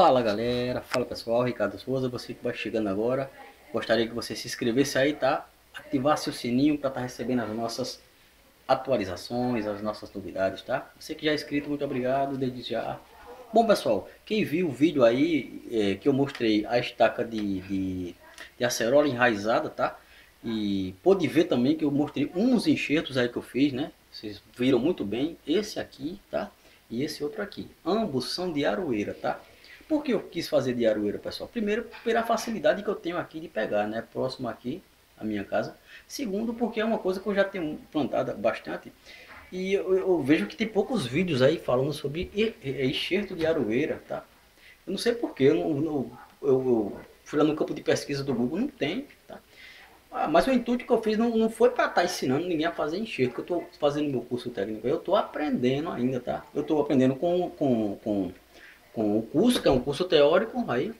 Fala galera, fala pessoal, Ricardo Souza, você que vai chegando agora, gostaria que você se inscrevesse aí, tá? Ativasse o sininho para estar recebendo as nossas atualizações, as nossas novidades, tá? Você que já é inscrito, muito obrigado, desde já. Bom pessoal, quem viu o vídeo aí que eu mostrei a estaca de acerola enraizada, tá? E pôde ver também que eu mostrei uns enxertos aí que eu fiz, né? Vocês viram muito bem, esse aqui, tá? E esse outro aqui, ambos são de aroeira, tá? Por que eu quis fazer de aroeira, pessoal? Primeiro, pela facilidade que eu tenho aqui de pegar, né? Próximo aqui, a minha casa. Segundo, porque é uma coisa que eu já tenho plantada bastante. E eu vejo que tem poucos vídeos aí falando sobre enxerto de aroeira, tá? Eu não sei porquê, eu fui lá no campo de pesquisa do Google, não tem, tá? Mas o intuito que eu fiz não foi para estar ensinando ninguém a fazer enxerto, que eu estou fazendo meu curso técnico. Eu estou aprendendo ainda, tá? Eu estou aprendendo com o curso, que é um curso teórico, aí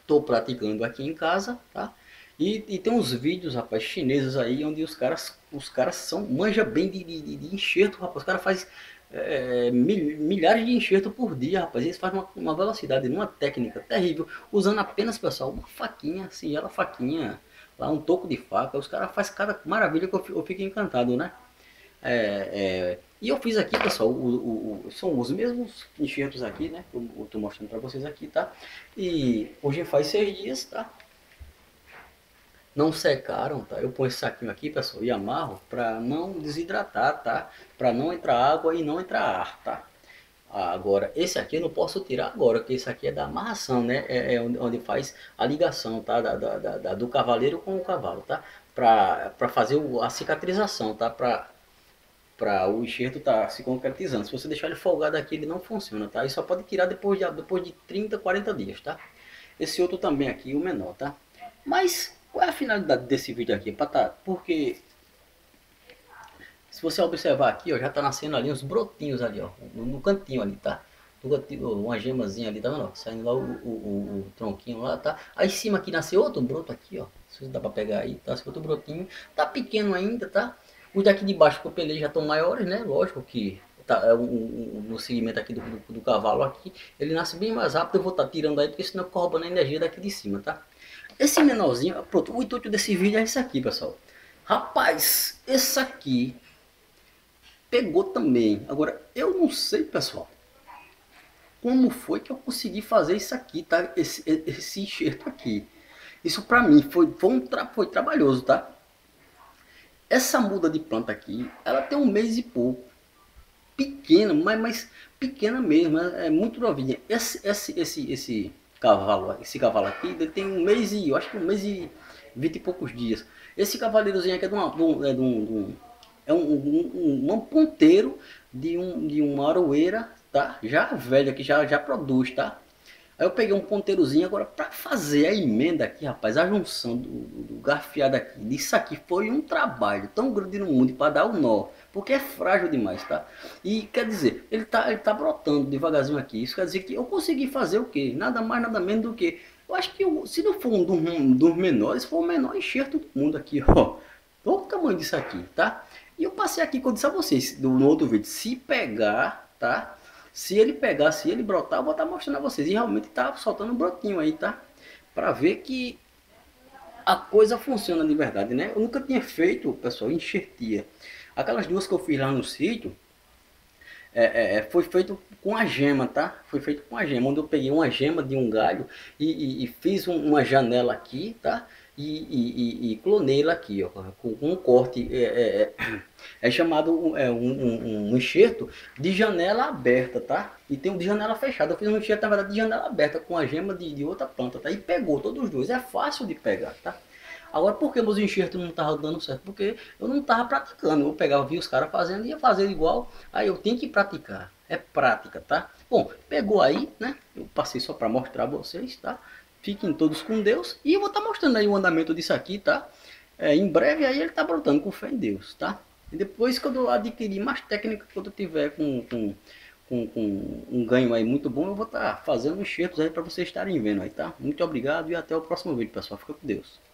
estou praticando aqui em casa, tá? E tem uns vídeos, rapaz, chineses aí, onde os caras manja bem de enxerto, rapaz. Os caras fazem milhares de enxertos por dia, rapaz. Eles fazem uma velocidade, uma técnica terrível, usando apenas, pessoal, uma faquinha, singela faquinha, lá um toco de faca. Os caras fazem cada maravilha que eu fico encantado, né? E eu fiz aqui, pessoal, são os mesmos enxertos aqui, né? Que eu tô mostrando para vocês aqui, tá? E hoje faz 6 dias, tá? Não secaram, tá? Eu ponho esse saquinho aqui, pessoal, e amarro para não desidratar, tá? Para não entrar água e não entrar ar, tá? Agora, esse aqui eu não posso tirar agora, porque esse aqui é da amarração, né? É onde faz a ligação, tá? Do cavaleiro com o cavalo, tá? Para fazer a cicatrização, tá? Para o enxerto tá se concretizando. Se você deixar ele folgado aqui, ele não funciona, tá? E só pode tirar depois de 30, 40 dias, tá? Esse outro também aqui, o menor, tá? Mas qual é a finalidade desse vídeo aqui, tá? Porque se você observar aqui, ó, já tá nascendo ali uns brotinhos ali, ó, no cantinho ali, tá? Uma gemazinha ali, tá vendo? Saindo lá o tronquinho lá, tá? Aí em cima aqui nasceu outro broto aqui, ó. Se dá para pegar aí, tá? Esse outro brotinho tá pequeno ainda, tá? Os daqui de baixo que eu pelei já estão maiores, né? Lógico que tá, no segmento aqui do cavalo aqui, ele nasce bem mais rápido. Eu vou estar tirando aí, porque senão eu fico roubando a energia daqui de cima, tá? Esse menorzinho, pronto, o intuito desse vídeo é esse aqui, pessoal. Rapaz, esse aqui pegou também. Agora, eu não sei, pessoal, como foi que eu consegui fazer isso aqui, tá? Esse enxerto aqui. Isso pra mim foi trabalhoso, tá? Essa muda de planta aqui, ela tem 1 mês e pouco, pequena, mas pequena mesmo, é muito novinha. Esse cavalo aqui, ele tem 1 mês e, eu acho que 1 mês e 20 e poucos dias. Esse cavaleirozinho aqui é um ponteiro de uma aroeira, tá? Já velha, que já produz, tá? Aí eu peguei um ponteirozinho agora para fazer a emenda aqui, rapaz. A junção do garfiado aqui, disso aqui foi um trabalho tão grande no mundo para dar o nó, porque é frágil demais, tá? E quer dizer, ele tá brotando devagarzinho aqui. Isso quer dizer que eu consegui fazer o quê? Nada mais, nada menos do que, eu acho que se não for um dos menores, foi o menor enxerto do mundo aqui, ó. Olha o tamanho disso aqui, tá? E eu passei aqui, quando eu disse a vocês no outro vídeo, se pegar, tá? Se ele pegar, se ele brotar, eu vou estar mostrando a vocês. E realmente tá soltando um brotinho aí, tá? Pra ver que a coisa funciona de verdade, né? Eu nunca tinha feito, pessoal, enxertia. Aquelas duas que eu fiz lá no sítio, foi feito com a gema, tá? Foi feito com a gema, onde eu peguei uma gema de um galho e fiz uma janela aqui, tá? E clonei ela aqui, ó, com um corte, é chamado um enxerto de janela aberta, tá? E tem um de janela fechada. Eu fiz um enxerto, na verdade, de janela aberta com a gema de outra planta, tá? E pegou todos os dois, é fácil de pegar, tá? Agora, por que meus enxertos não estavam dando certo? Porque eu não estava praticando. Eu pegava, via os caras fazendo, ia fazer igual. Aí eu tenho que praticar, é prática, tá? Bom, pegou aí, né? Eu passei só para mostrar a vocês, tá? Fiquem todos com Deus. E eu vou estar mostrando aí o andamento disso aqui, tá? Em breve aí ele tá brotando, com fé em Deus, tá? E depois, quando eu adquirir mais técnica, quando eu tiver com um ganho aí muito bom, eu vou estar fazendo enxertos aí para vocês estarem vendo aí, tá? Muito obrigado e até o próximo vídeo, pessoal. Fica com Deus.